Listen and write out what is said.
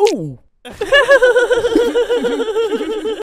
Ooh.